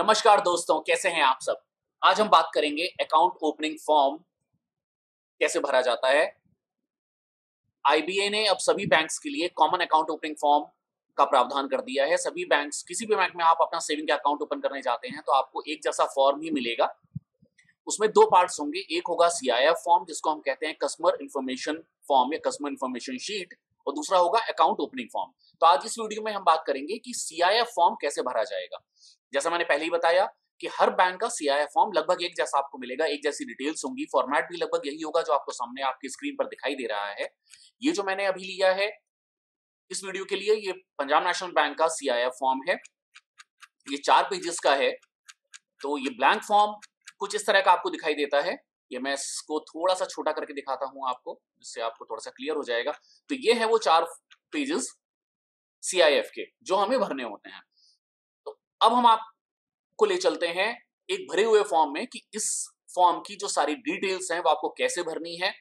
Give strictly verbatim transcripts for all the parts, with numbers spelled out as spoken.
नमस्कार दोस्तों, कैसे हैं आप सब। आज हम बात करेंगे अकाउंट ओपनिंग फॉर्म कैसे भरा जाता है। आईबीए ने अब सभी बैंक्स के लिए कॉमन अकाउंट ओपनिंग फॉर्म का प्रावधान कर दिया है। सभी बैंक्स, किसी भी बैंक में आप अपना सेविंग अकाउंट ओपन करने जाते हैं तो आपको एक जैसा फॉर्म ही मिलेगा। उसमें दो पार्ट्स होंगे, एक होगा सीआईएफ फॉर्म जिसको हम कहते हैं कस्टमर इंफॉर्मेशन फॉर्म या कस्टमर इंफॉर्मेशन शीट, और दूसरा होगा अकाउंट ओपनिंग फॉर्म। तो आज इस वीडियो में हम बात करेंगे कि सीआईएफ फॉर्म कैसे भरा जाएगा। जैसा मैंने पहले ही बताया कि हर बैंक का सीआईएफ फॉर्म लगभग एक जैसा आपको मिलेगा, एक जैसी डिटेल्स होंगी, फॉर्मेट भी लगभग यही होगा जो आपको सामने आपकी स्क्रीन पर दिखाई दे रहा है। ये जो मैंने अभी लिया है इस वीडियो के लिए, ये पंजाब नेशनल बैंक का सीआईएफ फॉर्म है। ये चार पेजेस का है। तो ये ब्लैंक फॉर्म कुछ इस तरह का आपको दिखाई देता है। ये मैं इसको थोड़ा सा छोटा करके दिखाता हूं आपको, जिससे आपको थोड़ा सा क्लियर हो जाएगा। तो ये है वो चार पेजेस सीआईएफ के जो हमें भरने होते हैं। अब हम आपको ले चलते हैं एक भरे हुए फॉर्म में कि इस फॉर्म की जो सारी डिटेल्स हैं वो आपको कैसे भरनी है,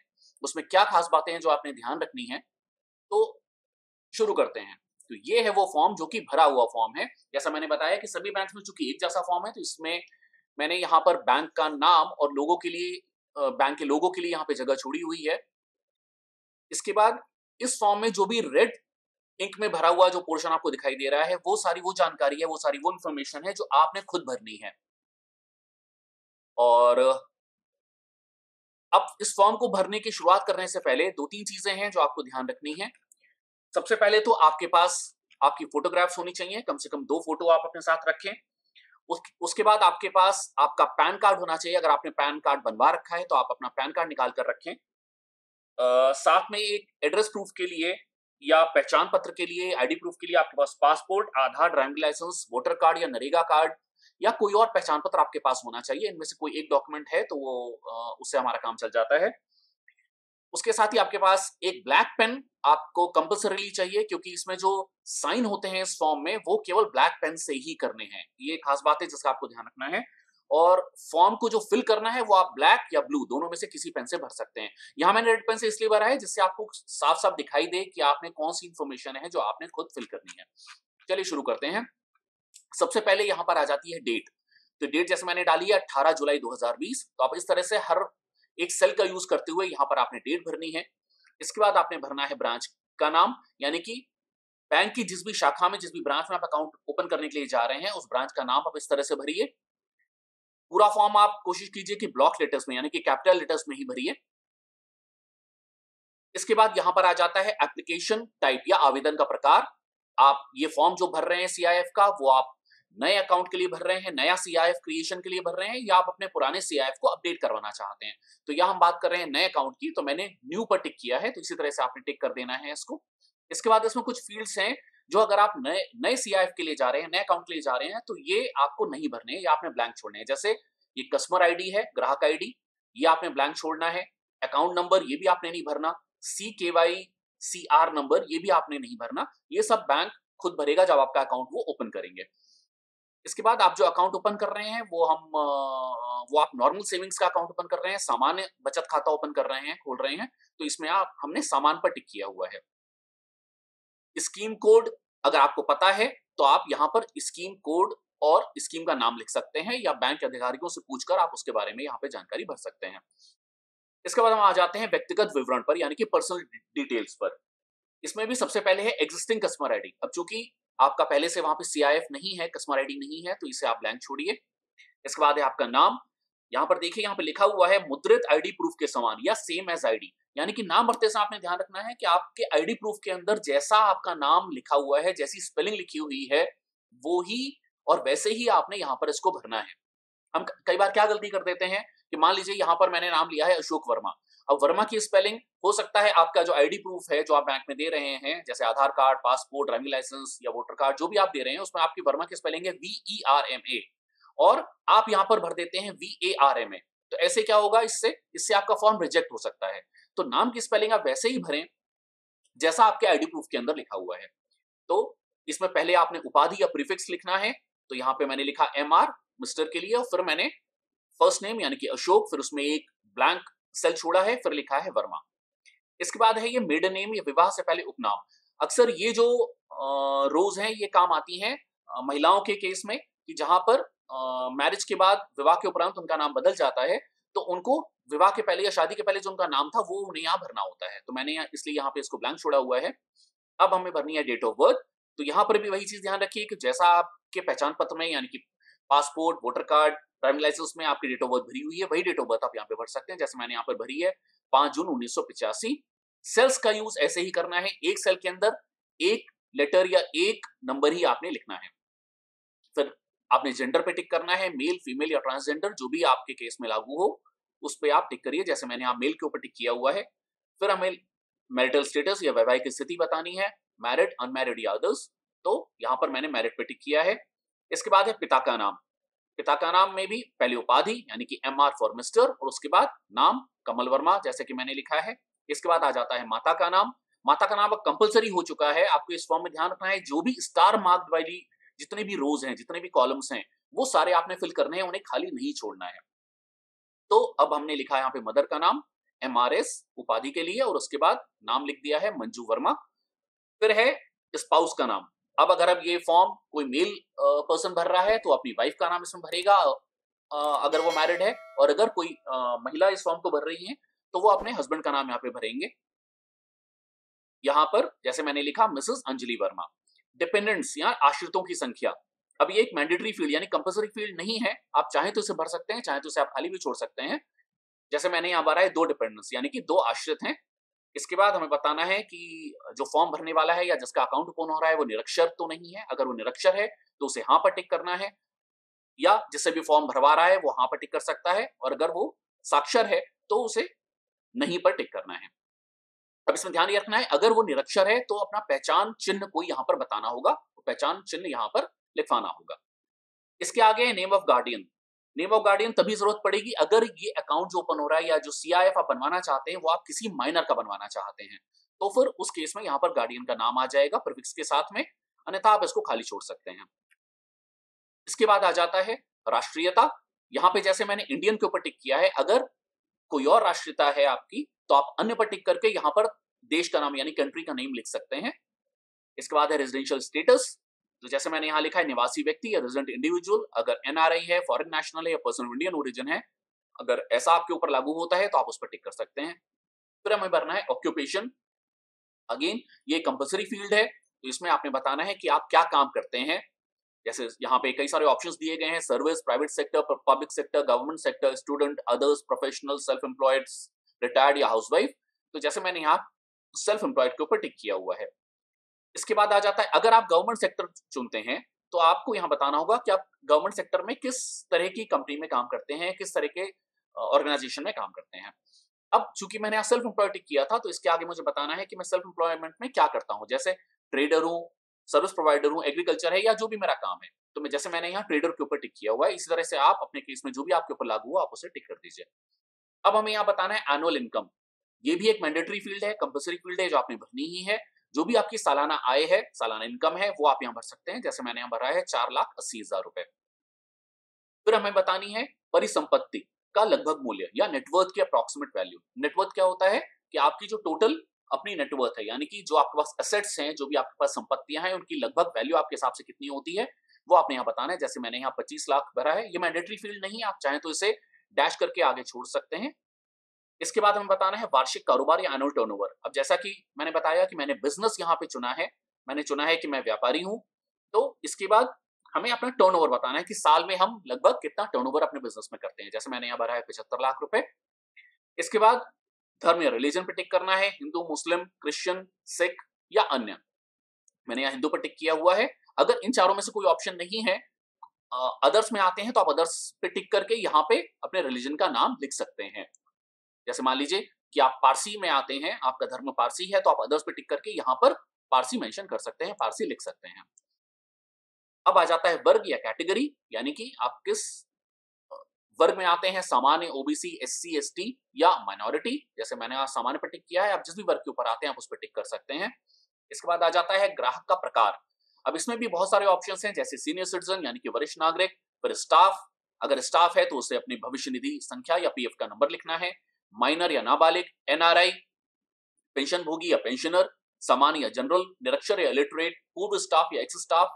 उसमें क्या खास बातें हैं जो आपने ध्यान रखनी है। तो शुरू करते हैं। तो ये है वो फॉर्म जो कि भरा हुआ फॉर्म है। जैसा मैंने बताया कि सभी बैंक में चूंकि एक जैसा फॉर्म है तो इसमें मैंने यहाँ पर बैंक का नाम और लोगों के लिए, बैंक के लोगों के लिए यहाँ पे जगह छोड़ी हुई है। इसके बाद इस फॉर्म में जो भी रेड इंक में भरा हुआ जो पोर्शन आपको दिखाई दे रहा है वो सारी वो जानकारी है, वो सारी वो इंफॉर्मेशन है जो आपने खुद भरनी है। और अब इस फॉर्म को भरने की शुरुआत करने से पहले दो तीन चीजें हैं जो आपको ध्यान रखनी है। सबसे पहले तो आपके पास आपकी फोटोग्राफ्स होनी चाहिए, कम से कम दो फोटो आप अपने साथ रखें। उस, उसके बाद आपके पास आपका पैन कार्ड होना चाहिए। अगर आपने पैन कार्ड बनवा रखा है तो आप अपना पैन कार्ड निकाल कर रखें। आ, साथ में एक एड्रेस प्रूफ के लिए या पहचान पत्र के लिए, आईडी प्रूफ के लिए आपके पास passport, Aadhaar, driving licence, voter card या नरेगा कार्ड या कोई और पहचान पत्र आपके पास होना चाहिए। इनमें से कोई एक डॉक्यूमेंट है तो वो उससे हमारा काम चल जाता है। उसके साथ ही आपके पास एक ब्लैक पेन आपको कंपल्सरीली चाहिए, क्योंकि इसमें जो साइन होते हैं इस फॉर्म में वो केवल ब्लैक पेन से ही करने हैं। ये खास बात है जिसका आपको ध्यान रखना है। और फॉर्म को जो फिल करना है वो आप ब्लैक या ब्लू दोनों में से किसी पेन से भर सकते हैं। यहां मैंने रेड पेन से इसलिए भरा है जिससे आपको साफ साफ दिखाई दे कि आपने कौन सी इंफॉर्मेशन है जो आपने खुद फिल करनी है। चलिए शुरू करते हैं। सबसे पहले यहां पर आ जाती है डेट। तो डेट जैसे मैंने डाली है अठारह जुलाई दो हजार बीस। तो आप इस तरह से हर एक सेल का यूज करते हुए यहाँ पर आपने डेट भरनी है। इसके बाद आपने भरना है ब्रांच का नाम, यानी कि बैंक की जिस भी शाखा में, जिस भी ब्रांच में आप अकाउंट ओपन करने के लिए जा रहे हैं उस ब्रांच का नाम आप इस तरह से भरिए। पूरा फॉर्म आप कोशिश कीजिए कि ब्लॉक लेटर्स में, यानी कि कैपिटल लेटर्स में ही भरिए। इसके बाद यहां पर आ जाता है एप्लीकेशन टाइप या आवेदन का प्रकार। आप ये फॉर्म जो भर रहे हैं सीआईएफ का वो आप नए अकाउंट के लिए भर रहे हैं, नया सीआईएफ क्रिएशन के लिए भर रहे हैं, या आप अपने पुराने सीआईएफ को अपडेट करवाना चाहते हैं। तो यहां हम बात कर रहे हैं नए अकाउंट की, तो मैंने न्यू पर टिक किया है, तो इसी तरह से आपने टिक कर देना है इसको। इसके बाद इसमें कुछ फील्ड्स हैं जो अगर आप नए नए सीआईएफ के लिए जा रहे हैं, नए अकाउंट के लिए जा रहे हैं तो ये आपको नहीं भरने हैं, ये आपने ब्लैंक छोड़ने हैं। जैसे ये कस्टमर आईडी है, ग्राहक आईडी, ये आपने ब्लैंक छोड़ना है। अकाउंट नंबर ये भी आपने नहीं भरना। सी के वाई सी आर नंबर ये भी आपने नहीं भरना। ये सब बैंक खुद भरेगा जब आपका अकाउंट वो ओपन करेंगे। इसके बाद आप जो अकाउंट ओपन कर रहे हैं वो हम वो आप नॉर्मल सेविंग्स का अकाउंट ओपन कर रहे हैं, सामान्य बचत खाता ओपन कर रहे हैं, खोल रहे हैं, तो इसमें आप हमने सामान पर टिक किया हुआ है। स्कीम कोड अगर आपको पता है तो आप यहां पर स्कीम कोड और स्कीम का नाम लिख सकते हैं, या बैंक अधिकारियों से पूछकर आप उसके बारे में यहां पे जानकारी भर सकते हैं। इसके बाद हम आ जाते हैं व्यक्तिगत विवरण पर, यानी कि पर्सनल डिटेल्स पर। इसमें भी सबसे पहले है एग्जिस्टिंग कस्टमर आईडी। अब चूंकि आपका पहले से वहां पे सीआईएफ नहीं है, कस्टमर आईडी नहीं है, तो इसे आप ब्लैंक छोड़िए। इसके बाद है आपका नाम। यहाँ पर देखिए, यहाँ पे लिखा हुआ है मुद्रित आईडी प्रूफ के समान या सेम एज आईडी, यानी कि नाम भरते समय आपने ध्यान रखना है कि आपके आईडी प्रूफ के अंदर जैसा आपका नाम लिखा हुआ है, जैसी स्पेलिंग लिखी हुई है वो ही और वैसे ही आपने यहाँ पर इसको भरना है। हम कई बार क्या गलती कर देते हैं कि मान लीजिए यहाँ पर मैंने नाम लिया है अशोक वर्मा। अब वर्मा की स्पेलिंग हो सकता है आपका जो आईडी प्रूफ है जो आप बैंक में दे रहे हैं, जैसे Aadhaar card, passport, driving licence या वोटर कार्ड जो भी आप दे रहे हैं, उसमें आपकी वर्मा की स्पेलिंग है V E R M A और आप यहां पर भर देते हैं V A R M A. तो ऐसे क्या होगा, इससे इससे आपका फॉर्म रिजेक्ट हो सकता है। तो नाम की स्पेलिंग आप वैसे ही भरें जैसा आपके आईडी प्रूफ के अंदर लिखा हुआ है। तो इसमें पहले आपने उपाधि या प्रीफिक्स लिखना है। तो यहाँ पे मैंने लिखा एम आर मिस्टर के लिए, और फिर मैंने फर्स्ट नेम यानी कि अशोक, फिर उसमें एक ब्लैंक सेल छोड़ा है, फिर लिखा है वर्मा। इसके बाद है ये मेडन नेम या विवाह से पहले उपनाम। अक्सर ये जो रोज है ये काम आती है महिलाओं के केस में कि जहां पर मैरिज के बाद विवाह के उपरांत उनका नाम बदल जाता है, तो उनको विवाह के पहले या शादी के पहले जो उनका नाम था वो उन्हें यहाँ भरना होता है। तो मैंने यहाँ इसलिए यहाँ पे इसको ब्लैंक छोड़ा हुआ है। अब हमें भरनी है डेट ऑफ बर्थ। तो यहाँ पर भी वही चीज ध्यान रखिए कि जैसा आपके पहचान पत्र में यानी कि passport, voter card, driving licence में आपकी डेट ऑफ बर्थ भरी हुई है, वही डेट ऑफ बर्थ आप यहाँ पे भर सकते हैं, जैसे मैंने यहाँ पर भरी है पांच जून उन्नीस सौ पिचासी। सेल्स का यूज ऐसे ही करना है, एक सेल के अंदर एक लेटर या एक नंबर ही आपने लिखना है। फिर आपने जेंडर पे टिक करना है, मेल, फीमेल या ट्रांसजेंडर, जो भी आपके केस में लागू हो उस पर आप टिक करिए, जैसे मैंने यहाँ मेल के ऊपर टिक किया हुआ है। फिर हमें मैरिटल स्टेटस या वैवाहिक स्थिति बतानी है, मैरिड, अनमैरिड या अदर्स, तो यहाँ पर मैंने मैरिड पे टिक किया है। इसके बाद है पिता का नाम। पिता का नाम में भी पहले उपाधि यानी कि एम आर फॉर मिस्टर, और उसके बाद नाम कमल वर्मा जैसे कि मैंने लिखा है। इसके बाद आ जाता है माता का नाम। माता का नाम अब कंपलसरी हो चुका है, आपको इस फॉर्म में ध्यान रखना है जो भी स्टार मार्क्ड वाली जितने भी रोज हैं, जितने भी कॉलम्स हैं, वो सारे आपने फिल करने हैं, उन्हें खाली नहीं छोड़ना है। तो अब हमने लिखा है यहाँ पे मदर का नाम, एम आर एस उपाधि के लिए, और उसके बाद नाम लिख दिया है मंजू वर्मा। फिर है स्पाउस का नाम। अब अगर अब ये फॉर्म कोई मेल पर्सन भर रहा है तो अपनी वाइफ का नाम इसमें भरेगा अगर वो मैरिड है, और अगर कोई महिला इस फॉर्म को भर रही है तो वो अपने हस्बैंड का नाम यहाँ पे भरेंगे। यहाँ पर जैसे मैंने लिखा मिसेस अंजलि वर्मा। डिपेंडेंट्स या आश्रितों की संख्या, अब ये एक मैंडेटरी फील्ड यानी कंपल्सरी फील्ड नहीं है, आप चाहे तो इसे भर सकते हैं, चाहे तो इसे आप खाली भी छोड़ सकते हैं। जैसे मैंने यहाँ भरा है दो डिपेंडेंट्स यानी कि दो आश्रित हैं। इसके बाद हमें बताना है कि जो फॉर्म भरने वाला है या जिसका अकाउंट ओपन हो रहा है वो निरक्षर तो नहीं है, अगर वो निरक्षर है तो उसे हाँ पर टिक करना है, या जिससे भी फॉर्म भरवा रहा है वो हाँ पर टिक कर सकता है, और अगर वो साक्षर है तो उसे नहीं पर टिक करना है। अब इसमें ध्यान रखना है अगर वो निरक्षर है तो अपना पहचान चिन्ह कोई यहाँ पर बताना होगा, पहचान चिन्ह यहाँ पर लिखवाना होगा। इसके आगे name of guardian. Name of guardian तभी जरूरत पड़ेगी अगर ये अकाउंट जो ओपन हो रहा है या जो सीआईएफ आप बनवाना चाहते हैं वो आप किसी माइनर का बनवाना चाहते हैं, तो फिर उस केस में यहाँ पर गार्डियन का नाम आ जाएगा प्रीफिक्स के साथ में, अन्यथा आप इसको खाली छोड़ सकते हैं। इसके बाद आ जाता है राष्ट्रीयता। यहाँ पे जैसे मैंने इंडियन के ऊपर टिक किया है, अगर कोई और राष्ट्रीयता है आपकी तो आप अन्य पर टिक करके यहाँ पर देश का नाम यानी कंट्री का नेम लिख सकते हैं। इसके बाद है रेजिडेंशियल स्टेटस। तो जैसे मैंने यहाँ लिखा है निवासी व्यक्ति या रेजिडेंट इंडिविजुअल, अगर एनआरआई है, फॉरेन नेशनल है या पर्सन ऑफ इंडियन ओरिजिन है, अगर ऐसा आपके ऊपर लागू होता है तो आप उस पर टिक कर सकते हैं। फिर हमें भरना है ऑक्यूपेशन। अगेन ये कंपल्सरी फील्ड है, तो इसमें आपने बताना है कि आप क्या काम करते हैं। जैसे यहाँ पे कई सारे ऑप्शन दिए गए हैं, service, private sector, public sector, government sector, student, others, professional, self employed, retired या हाउसवाइफ। तो जैसे मैंने यहाँ सेल्फ एम्प्लॉयड के ऊपर टिक किया हुआ है। इसके बाद आ जाता है अगर आप गवर्नमेंट सेक्टर चुनते हैं तो आपको यहाँ बताना होगा कि आप गवर्नमेंट सेक्टर में किस तरह की कंपनी में काम करते हैं, किस तरह के ऑर्गेनाइजेशन में काम करते हैं। अब चूंकि मैंने यहाँ सेल्फ एम्प्लॉयड किया था तो इसके आगे मुझे बताना है कि मैं सेल्फ एम्प्लॉयमेंट में क्या करता हूँ, जैसे ट्रेडर हूँ, सर्विस प्रोवाइडर हूँ, एग्रीकल्चर है या जो भी मेरा काम है। तो मैं जैसे मैंने यहाँ ट्रेडर के ऊपर टिक किया हुआ है, इसी तरह से आप अपने केस में जो भी आपके ऊपर लागू हुआ आप उसे टिक कर दीजिए। अब हमें यहाँ बताना है एनुअल इनकम। ये भी एक मैंडेटरी फील्ड है, कंपल्सरी फील्ड है, जो आपने भरनी ही है। जो भी आपकी सालाना आय है, सालाना इनकम है, वो आप यहाँ भर सकते हैं। जैसे मैंने यहाँ भरा है चार लाख अस्सी हजार रुपए। फिर हमें बतानी है परिसंपत्ति का लगभग मूल्य या नेटवर्थ की अप्रोक्सीमेट वैल्यू। नेटवर्थ क्या होता है कि आपकी जो टोटल अपनी नेटवर्थ है यानी कि जो आपके पास असेट्स हैं, जो भी आपके पास संपत्तियां हैं, उनकी लगभग वैल्यू आपके हिसाब से कितनी होती है वो आपने यहाँ बताना है। जैसे मैंने यहाँ पच्चीस लाख भरा है। ये मैंडेटरी फील्ड नहीं है, आप चाहे तो इसे डैश करके आगे छोड़ सकते हैं। इसके बाद हमें बताना है वार्षिक कारोबार या एनुअल टर्नओवर। अब जैसा कि मैंने बताया कि मैंने बिजनेस यहाँ पे चुना है, मैंने चुना है कि मैं व्यापारी हूँ, तो इसके बाद हमें अपना टर्नओवर बताना है कि साल में हम लगभग कितना टर्नओवर अपने बिजनेस में करते हैं। जैसे मैंने यहाँ भरा है पचहत्तर लाख रुपए। इसके बाद धर्म या रिलीजन पर टिक करना है, हिंदू, मुस्लिम, क्रिश्चियन, सिख या अन्य। मैंने यहाँ हिंदू पर टिक किया हुआ है। अगर इन चारों में से कोई ऑप्शन नहीं है, अदर्स में आते हैं, तो आप अदर्स पे टिक करके यहाँ पे अपने रिलीजन का नाम लिख सकते हैं। जैसे मान लीजिए कि आप पारसी में आते हैं, आपका धर्म पारसी है, तो आप अदर्स पे टिक करके यहाँ पर पारसी मेंशन कर सकते हैं, पारसी लिख सकते हैं। अब आ जाता है वर्ग या कैटेगरी, यानी कि आप किस वर्ग में आते हैं, सामान्य, ओबीसी, एससी, एसटी या माइनॉरिटी। जैसे मैंने यहाँ सामान्य पर टिक किया है, आप जिस भी वर्ग के ऊपर आते हैं आप उस पर टिक कर सकते हैं। इसके बाद आ जाता है ग्राहक का प्रकार। अब इसमें भी बहुत सारे ऑप्शन हैं, जैसे सीनियर सिटीजन यानी कि वरिष्ठ नागरिक, फिर स्टाफ, अगर स्टाफ है तो उसे अपनी भविष्य निधि संख्या या पीएफ का नंबर लिखना है, माइनर या नाबालिग, एनआरआई, पेंशन भोगी या पेंशनर, सामान्य या जनरल, निरक्षर या इलिटरेट, पूर्व स्टाफ या एक्स स्टाफ,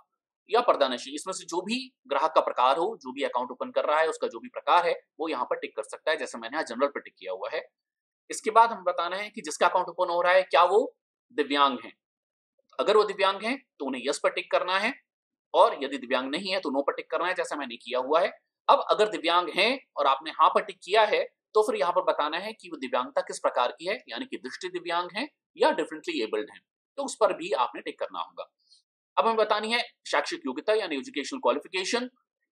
या पर्दानशी, इसमें से जो भी ग्राहक का प्रकार हो, जो भी अकाउंट ओपन कर रहा है उसका जो भी प्रकार है वो यहाँ पर टिक कर सकता है, जैसे मैंने यहाँ जनरल पर टिक किया हुआ है। इसके बाद हम बताना है कि जिसका अकाउंट ओपन हो रहा है क्या वो दिव्यांग है। अगर वो दिव्यांग है तो उन्हें यस पर टिक करना है, और यदि दिव्यांग नहीं है तो नो पर टिक करना है, जैसा मैंने किया हुआ है। अब अगर दिव्यांग हैं और आपने हाँ पर टिक किया है तो फिर यहाँ पर बताना है कि वो दिव्यांगता किस प्रकार की है, यानी कि दृष्टि दिव्यांग है या डिफरेंटली एबल्ड है, तो उस पर भी आपने टिक करना होगा। अब हमें बतानी है शैक्षिक योग्यता यानी एजुकेशनल क्वालिफिकेशन।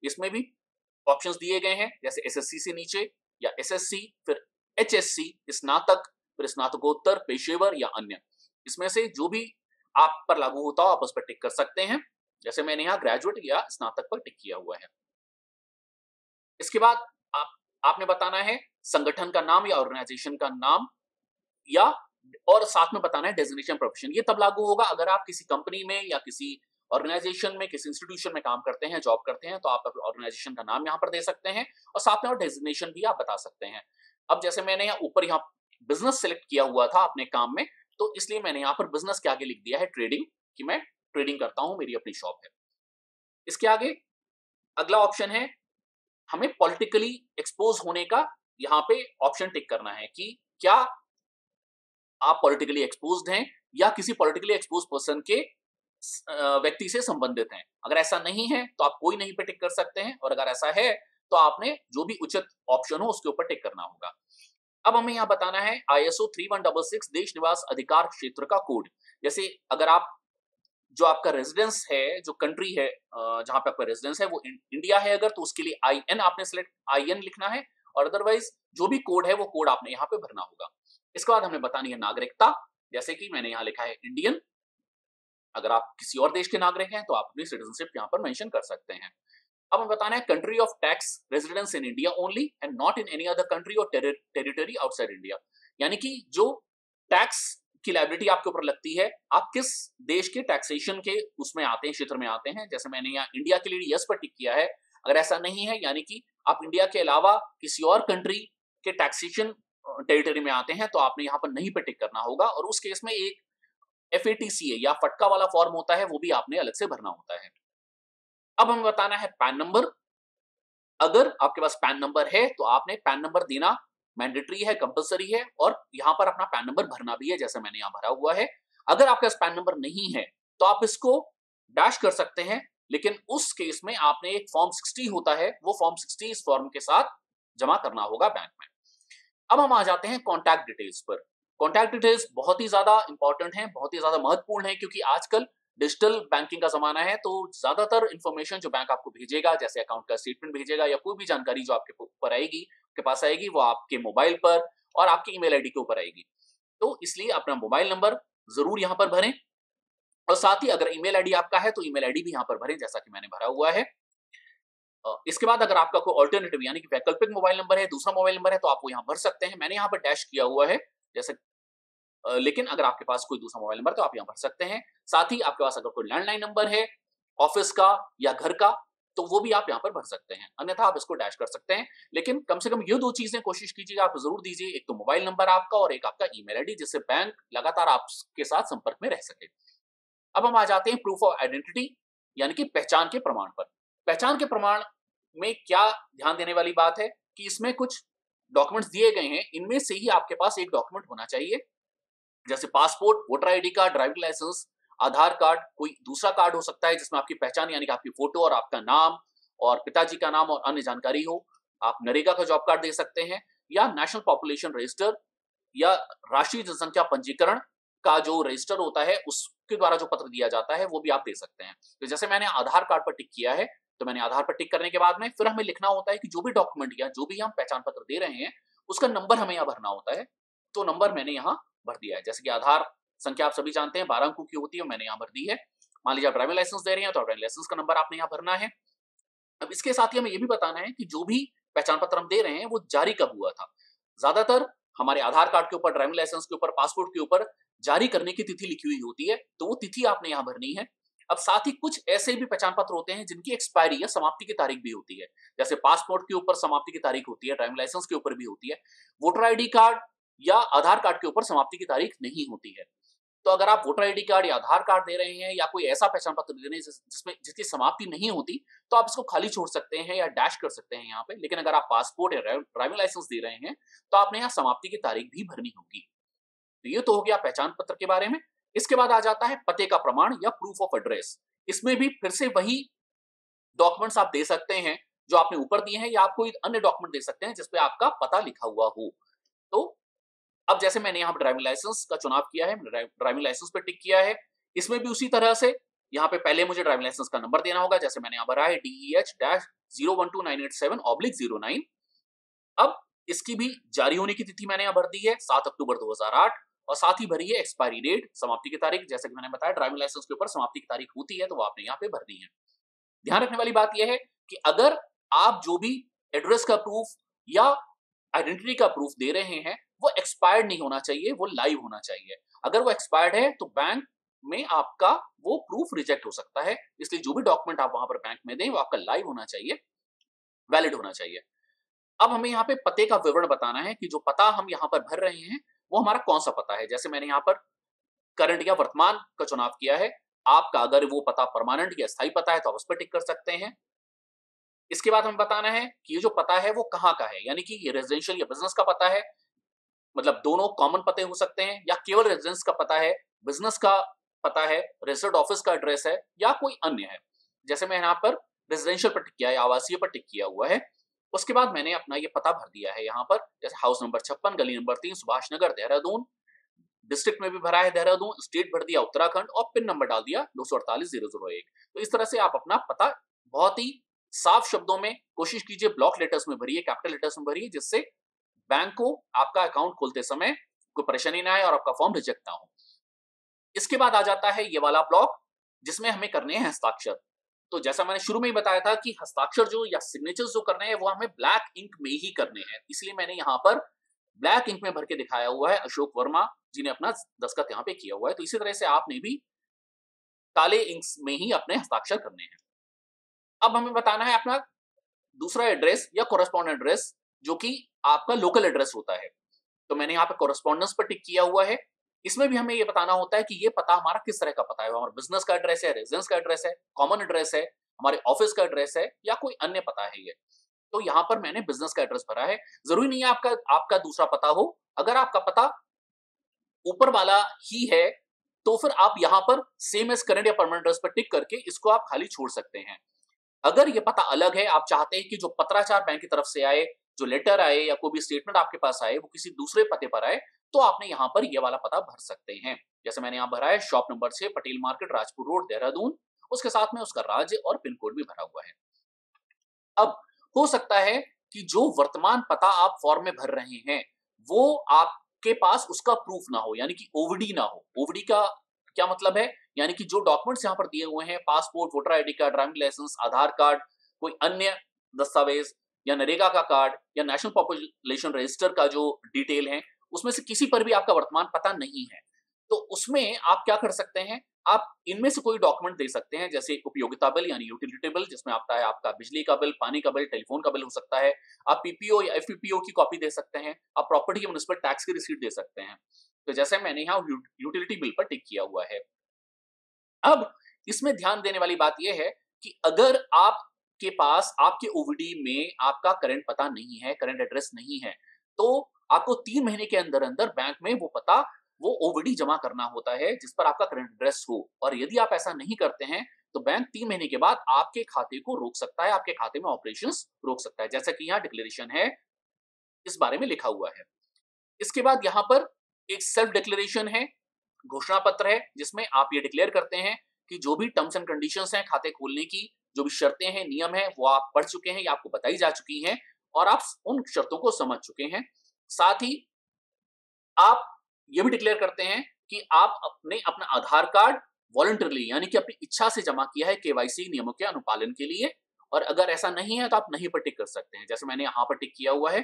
इसमें भी ऑप्शंस दिए गए हैं, जैसे एसएससी से नीचे या एसएससी, फिर एचएससी, स्नातक, फिर स्नातकोत्तर, पेशेवर या अन्य। इसमें से जो भी आप पर लागू होता हो आप उस पर टिक कर सकते हैं, जैसे मैंने यहाँ ग्रेजुएट या स्नातक पर टिक किया हुआ है। इसके बाद आप आपने बताना है संगठन का नाम या ऑर्गेनाइजेशन का नाम, या और साथ में बताना है डेजिग्नेशन प्रोफेशन। ये तब लागू होगा अगर आप किसी कंपनी में या किसी ऑर्गेनाइजेशन में, किसी इंस्टीट्यूशन में काम करते हैं, जॉब करते हैं, तो आप ऑर्गेनाइजेशन का नाम यहाँ पर दे सकते हैं और साथ में और डेजिग्नेशन भी आप बता सकते हैं। अब जैसे मैंने यहाँ ऊपर यहाँ बिजनेस सेलेक्ट किया हुआ था अपने काम में, तो इसलिए मैंने यहाँ पर बिजनेस के आगे लिख दिया है ट्रेडिंग, कि मैं ट्रेडिंग करता हूँ, मेरी अपनी शॉप है। इसके आगे अगला ऑप्शन है हमें पॉलिटिकली एक्सपोज होने का, यहाँ पे ऑप्शन टिक करना है कि क्या आप पॉलिटिकली एक्सपोज्ड हैं या किसी पॉलिटिकली एक्सपोज पर्सन के व्यक्ति से संबंधित हैं। अगर ऐसा नहीं है तो आप कोई नहीं पे टिक कर सकते हैं, और अगर ऐसा है तो आपने जो भी उचित ऑप्शन हो उसके ऊपर टिक करना होगा। अब हमें यहाँ बताना है ISO three one six six देश निवास अधिकार क्षेत्र का कोड। जैसे अगर आप जो आपका रेजिडेंस है, जो कंट्री है जहां पे आपका रेजिडेंस है वो इंडिया है अगर, तो उसके लिए आई एन आपने सेलेक्ट आई एन लिखना है, और अदरवाइज जो भी कोड है वो कोड आपने यहाँ पे भरना होगा। इसके बाद हमें बतानी है नागरिकता, जैसे कि मैंने यहाँ लिखा है इंडियन। अगर आप किसी और देश के नागरिक हैं तो आप अपनी सिटीजनशिप यहाँ पर मेंशन कर सकते हैं। अब हमें बताना है country of tax residence in India only and not in any other country और टेरिटरी आउटसाइड इंडिया, यानी कि जो टैक्स की लायबिलिटी आपके ऊपर लगती है आप किस देश के टैक्सेशन के उसमें आते हैं, क्षेत्र में आते हैं। जैसे मैंने यहाँ इंडिया के लिए यस पर टिक किया है, अगर ऐसा नहीं है यानी कि आप इंडिया के अलावा किसी और कंट्री के टैक्सेशन टेरिटरी में आते हैं तो आपने यहाँ पर नहीं पे टिक करना होगा, और उस केस में एक एफ ए टी सी ए या फटका वाला फॉर्म होता है वो भी आपने अलग से भरना होता है। अब हमें बताना है पैन नंबर। अगर आपके पास पैन नंबर है तो आपने पैन नंबर देना मैंडेटरी है, कंपलसरी है, और यहाँ पर अपना पैन नंबर भरना भी है, जैसे मैंने यहाँ भरा हुआ है। अगर आपके पास पैन नंबर नहीं है तो आप इसको डैश कर सकते हैं, लेकिन उस केस में आपने एक फॉर्म सिक्सटी होता है वो फॉर्म सिक्सटी इस फॉर्म के साथ जमा करना होगा बैंक में। अब हम आ जाते हैं कॉन्टैक्ट डिटेल्स पर। कॉन्टैक्ट डिटेल्स बहुत ही ज्यादा इंपॉर्टेंट है, बहुत ही ज्यादा महत्वपूर्ण है, क्योंकि आजकल डिजिटल बैंकिंग का जमाना है, तो ज्यादातर इन्फॉर्मेशन जो बैंक आपको भेजेगा, जैसे अकाउंट का स्टेटमेंट भेजेगा या कोई भी जानकारी जो आपके ऊपर आएगी, आपके पास आएगी, वो आपके मोबाइल पर और आपकी ईमेल आईडी के ऊपर आएगी। तो इसलिए अपना मोबाइल नंबर जरूर यहाँ पर भरें, और साथ ही अगर ईमेल आईडी आपका है तो ईमेल आईडी भी यहाँ पर भरें, जैसा कि मैंने भरा हुआ है। इसके बाद अगर आपका कोई ऑल्टरनेटिव यानी कि वैकल्पिक मोबाइल नंबर है, दूसरा मोबाइल नंबर है, तो आप वो यहाँ भर सकते हैं। मैंने यहाँ पर डैश किया हुआ है, जैसे लेकिन अगर आपके पास कोई दूसरा मोबाइल नंबर तो आप यहाँ भर सकते हैं। साथ ही आपके पास अगर कोई लैंडलाइन नंबर है ऑफिस का या घर का तो वो भी आप यहाँ पर भर सकते हैं, अन्यथा आप इसको डैश कर सकते हैं। लेकिन कम से कम ये दो चीजें कोशिश कीजिएगा आप जरूर दीजिए, एक तो मोबाइल नंबर आपका और एक आपका ईमेल आईडी, जिससे बैंक लगातार आपके साथ संपर्क में रह सके। अब हम आ जाते हैं प्रूफ ऑफ आइडेंटिटी यानी कि पहचान के प्रमाण पर। पहचान के प्रमाण में क्या ध्यान देने वाली बात है कि इसमें कुछ डॉक्यूमेंट्स दिए गए हैं, इनमें से ही आपके पास एक डॉक्यूमेंट होना चाहिए, जैसे passport, voter ID card, driving licence, Aadhaar card, कोई दूसरा कार्ड हो सकता है जिसमें आपकी पहचान यानी कि आपकी फोटो और आपका नाम और पिताजी का नाम और अन्य जानकारी हो। आप नरेगा का जॉब कार्ड दे सकते हैं, या नेशनल पॉपुलेशन रजिस्टर या राष्ट्रीय जनसंख्या पंजीकरण का जो रजिस्टर होता है उसके द्वारा जो पत्र दिया जाता है वो भी आप दे सकते हैं। तो जैसे मैंने आधार कार्ड पर टिक किया है, तो मैंने आधार पर टिक करने के बाद में फिर हमें लिखना होता है कि जो भी डॉक्यूमेंट या जो भी हम पहचान पत्र दे रहे हैं उसका नंबर हमें यहाँ भरना होता है। तो नंबर मैंने यहाँ भर दिया है, जैसे कि आधार संख्या आप सभी जानते हैं बारह अंकों की होती है, मैंने यहाँ भर दी है। मान लीजिए आप ड्राइविंग लाइसेंस दे रहे हैं तो ड्राइविंग लाइसेंस का नंबर आपने यहाँ भरना है। अब इसके साथ ही हमें यह भी बताना है कि जो भी पहचान पत्र हम दे रहे हैं वो जारी कब हुआ था। ज्यादातर हमारे आधार कार्ड के ऊपर, ड्राइविंग लाइसेंस के ऊपर, पासपोर्ट के ऊपर जारी करने की तिथि लिखी हुई होती है, तो वो तिथि आपने यहाँ भरनी है। अब साथ ही कुछ ऐसे भी पहचान पत्र होते हैं जिनकी एक्सपायरी या समाप्ति की तारीख भी होती है, जैसे पासपोर्ट के ऊपर समाप्ति की तारीख होती है, ड्राइविंग लाइसेंस के ऊपर भी होती है, वोटर आईडी कार्ड या आधार कार्ड के ऊपर समाप्ति की तारीख नहीं होती है। तो अगर आप वोटर आईडी कार्ड या आधार कार्ड दे रहे हैं या कोई ऐसा पहचान पत्र दे रहे हैं जिसमें जिसकी समाप्ति नहीं होती, तो आप इसको खाली छोड़ सकते हैं या डैश कर सकते हैं यहाँ पे। लेकिन अगर आप पासपोर्ट या ड्राइविंग लाइसेंस दे रहे हैं तो आपने यहाँ समाप्ति की तारीख भी भरनी होगी। तो ये तो हो गया पहचान पत्र के बारे में। इसके बाद आ जाता है पते का प्रमाण या प्रूफ ऑफ एड्रेस। इसमें भी फिर से वही डॉक्यूमेंट्स आप दे सकते हैं जो आपने ऊपर दिए हैं, या आप कोई अन्य डॉक्यूमेंट दे सकते हैं जिसपे आपका पता लिखा हुआ हो। तो अब जैसे मैंने यहाँ ड्राइविंग लाइसेंस का चुनाव किया है, ड्राइविंग लाइसेंस पे टिक किया है, इसमें भी उसी तरह से यहाँ पे पहले मुझे ड्राइविंग लाइसेंस का नंबर देना होगा, जैसे मैंने यहाँ भरा है D E H zero one two nine eight seven oblique zero nine. अब इसकी भी जारी होने की तिथि मैंने यहाँ भर दी है सात अक्टूबर दो हजार आठ, और साथ ही भरी है एक्सपायरी डेट, समाप्ति की तारीख। जैसे कि मैंने बताया ड्राइविंग लाइसेंस के ऊपर समाप्ति की तारीख होती है, तो वो आपने यहाँ पे भरनी है। ध्यान रखने वाली बात यह है कि अगर आप जो भी एड्रेस का प्रूफ या आइडेंटिटी का प्रूफ दे रहे हैं वो एक्सपायर्ड नहीं होना चाहिए, वो लाइव होना चाहिए। अगर वो एक्सपायर्ड है तो बैंक में आपका वो प्रूफ रिजेक्ट हो सकता है, इसलिए जो भी डॉक्यूमेंट आप वहां पर बैंक में दें वो आपका लाइव होना चाहिए, वैलिड होना चाहिए। अब हमें यहाँ पे पते का विवरण बताना है कि जो पता हम यहाँ पर भर रहे हैं वो हमारा कौन सा पता है। जैसे मैंने यहाँ पर करंट या वर्तमान का चुनाव किया है, आपका अगर वो पता परमानेंट या स्थायी पता है तो आप उस पर टिक कर सकते हैं। इसके बाद हमें बताना है कि ये जो पता है वो कहाँ का है, यानी कि ये रेजिडेंशियल या बिजनेस का पता है, मतलब दोनों कॉमन पते हो सकते हैं, या केवल रेजिडेंस का पता है, बिजनेस का पता है, रजिस्टर्ड ऑफिस का एड्रेस है, या कोई अन्य है। जैसे मैं यहाँ पर रेजिडेंशियल पर टिक किया है, आवासीय पर टिक किया हुआ है। उसके बाद मैंने अपना ये पता भर दिया है यहाँ पर, जैसे हाउस नंबर छप्पन, गली नंबर तीन, सुभाष नगर, देहरादून। डिस्ट्रिक्ट में भी भरा है देहरादून, स्टेट भर दिया उत्तराखंड, और पिन नंबर डाल दिया दो सौ अड़तालीस जीरो जीरो एक। तो इस तरह से आप अपना पता बहुत ही साफ शब्दों में, कोशिश कीजिए ब्लॉक लेटर्स में भरिए, कैपिटल लेटर्स में भरिए, जिससे बैंक को आपका अकाउंट खोलते समय कोई परेशानी ना आए और आपका फॉर्म रिजेक्ट ना हो। इसके बाद आ जाता है ये वाला ब्लॉक जिसमें हमें करने हैं हस्ताक्षर। तो जैसा मैंने शुरू में ही बताया था कि हस्ताक्षर जो या सिग्नेचर्स जो करने हैं वो हमें ब्लैक इंक में ही करने हैं, इसलिए मैंने यहाँ पर ब्लैक इंक में भर के दिखाया हुआ है अशोक वर्मा जी ने अपना दस्तखत यहाँ पे किया हुआ है। तो इसी तरह से आपने भी काले इंक में ही अपने हस्ताक्षर करने हैं। अब हमें बताना है अपना दूसरा एड्रेस या कोरेस्पॉन्डेंट एड्रेस, जो कि आपका लोकल एड्रेस होता है। तो मैंने यहाँ पे कोरेस्पॉन्डेंस पर टिक किया हुआ है। इसमें भी हमें ये बताना होता है कि ये पता हमारा किस तरह का पता है, हमारा बिजनेस का एड्रेस है, रेजिडेंस का एड्रेस है, कॉमन एड्रेस है, हमारे ऑफिस का एड्रेस है, या कोई अन्य पता है ये। तो यहाँ पर मैंने बिजनेस का एड्रेस भरा है। जरूरी नहीं है आपका आपका दूसरा पता हो, अगर आपका पता ऊपर वाला ही है तो फिर आप यहाँ पर सेम एज करंट या परमानेंट एड्रेस पर टिक करके इसको आप खाली छोड़ सकते हैं। अगर ये पता अलग है, आप चाहते हैं कि जो पत्राचार बैंक की तरफ से आए, जो लेटर आए, या कोई भी स्टेटमेंट आपके पास आए वो किसी दूसरे पते पर आए, तो आपने यहाँ पर ये वाला पता भर सकते हैं। जैसे मैंने यहाँ भरा है शॉप नंबर छह, पटेल मार्केट, राजपुर रोड, देहरादून, उसके साथ में उसका राज्य और पिन कोड भी भरा हुआ है। अब हो सकता है कि जो वर्तमान पता आप फॉर्म में भर रहे हैं वो आपके पास उसका प्रूफ ना हो, यानी कि ओवीडी ना हो। ओवीडी का क्या मतलब है, यानी कि जो डॉक्यूमेंट्स यहाँ पर दिए हुए हैं, passport, voter ID card, driving licence, Aadhaar card, कोई अन्य दस्तावेज, या नरेगा का कार्ड, या नेशनल पॉपुलेशन रजिस्टर का जो डिटेल है, उसमें से किसी पर भी आपका वर्तमान पता नहीं है, तो उसमें आप क्या कर सकते हैं, आप इनमें से कोई डॉक्यूमेंट दे सकते हैं, जैसे उपयोगिता बिल यानी यूटिलिटी बिल, जिसमें आता है आपका बिजली का बिल, पानी का बिल, टेलीफोन का बिल हो सकता है। आप पीपीओ या एफपीपीओ की कॉपी दे सकते हैं। आप प्रॉपर्टी के म्युनिसिपल टैक्स की रिसीट दे सकते हैं। तो जैसे मैंने यहाँ यूटिलिटी बिल पर टिक किया हुआ है। अब इसमें ध्यान देने वाली बात यह है कि अगर आप के पास आपके ओवीडी में आपका करंट पता नहीं है, करंट एड्रेस नहीं है, तो आपको तीन महीने के अंदर अंदर बैंक में वो पता, वो ओवीडी जमा करना होता है जिस पर आपका करंट एड्रेस हो। और यदि आप ऐसा नहीं करते हैं तो बैंक तीन महीने के बाद आपके खाते को रोक सकता है, आपके खाते में ऑपरेशंस रोक सकता है, जैसा कि यहाँ डिक्लेरेशन है इस बारे में लिखा हुआ है। इसके बाद यहाँ पर एक सेल्फ डिक्लेरेशन है, घोषणा पत्र है, जिसमें आप ये डिक्लेयर करते हैं कि जो भी टर्म्स एंड कंडीशंस हैं खाते खोलने की, जो भी शर्तें हैं, नियम है, वो आप पढ़ चुके हैं या आपको बताई जा चुकी हैं और आप उन शर्तों को समझ चुके हैं। साथ ही आप ये भी डिक्लेयर करते हैं कि आप अपने अपना आधार कार्ड वॉलंटरली यानी कि अपनी इच्छा से जमा किया है केवाईसी नियमों के अनुपालन के लिए, और अगर ऐसा नहीं है तो आप नहीं पर टिक कर सकते हैं, जैसे मैंने यहाँ पर टिक किया हुआ है।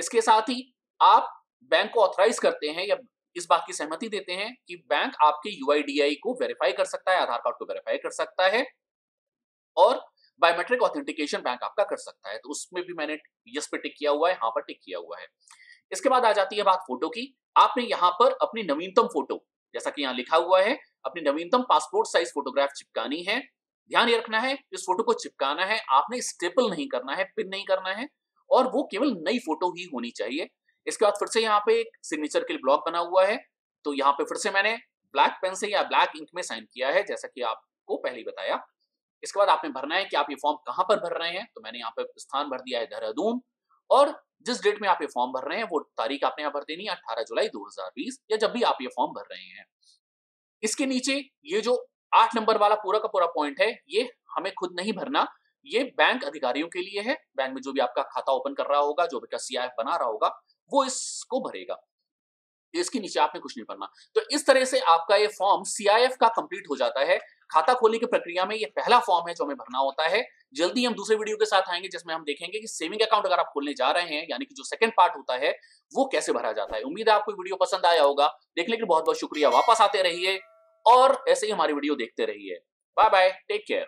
इसके साथ ही आप बैंक को ऑथराइज करते हैं या इस बात की सहमति देते हैं कि बैंक आपके यूआईडीआई को वेरीफाई कर सकता है, आधार कार्ड को वेरीफाई कर सकता है, और बायोमेट्रिक ऑथेंटिकेशन बैंक आपका कर सकता है। तो उसमें भी मैंने यस पे टिक किया हुआ है, यहाँ पर टिक किया हुआ है। इसके बाद आ जाती है बात फोटो की। आपने यहाँ पर अपनी नवीनतम फोटो जैसा कि यहाँ लिखा हुआ है अपनी नवीनतम पासपोर्ट साइज फोटोग्राफ चिपकानी है। ध्यान ये रखना है इस फोटो को चिपकाना है, आपने स्टेपल नहीं करना है, पिन नहीं करना है, और वो केवल नई फोटो ही होनी चाहिए। इसके बाद फिर से यहाँ पे एक सिग्नेचर के लिए ब्लॉक बना हुआ है, तो यहाँ पे फिर से मैंने ब्लैक पेन से या ब्लैक इंक में साइन किया है जैसा कि आपको पहले बताया। इसके बाद आपने भरना है कि आप ये फॉर्म कहाँ पर भर रहे हैं, तो मैंने यहाँ पे स्थान भर दिया है देहरादून, और जिस डेट में आप ये फॉर्म भर रहे हैं वो तारीख आपने यहाँ भर देनी है अठारह जुलाई दो हजार बीस, या जब भी आप ये फॉर्म भर रहे हैं। इसके नीचे ये जो आठ नंबर वाला पूरा का पूरा पॉइंट है ये हमें खुद नहीं भरना, ये बैंक अधिकारियों के लिए है। बैंक में जो भी आपका खाता ओपन कर रहा होगा, जो भी आपका सीआईएफ बना रहा होगा, वो इसको भरेगा, इसके नीचे आपने कुछ नहीं भरना। तो इस तरह से आपका ये फॉर्म सीआईएफ का कंप्लीट हो जाता है। खाता खोलने की प्रक्रिया में ये पहला फॉर्म है जो हमें भरना होता है। जल्दी हम दूसरे वीडियो के साथ आएंगे जिसमें हम देखेंगे कि सेविंग अकाउंट अगर आप खोलने जा रहे हैं, यानी कि जो सेकंड पार्ट होता है, वो कैसे भरा जाता है। उम्मीद है आपको वीडियो पसंद आया होगा। देखने के लिए बहुत बहुत शुक्रिया। वापस आते रहिए और ऐसे ही हमारी वीडियो देखते रहिए। Bye bye, take care.